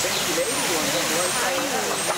Baby one.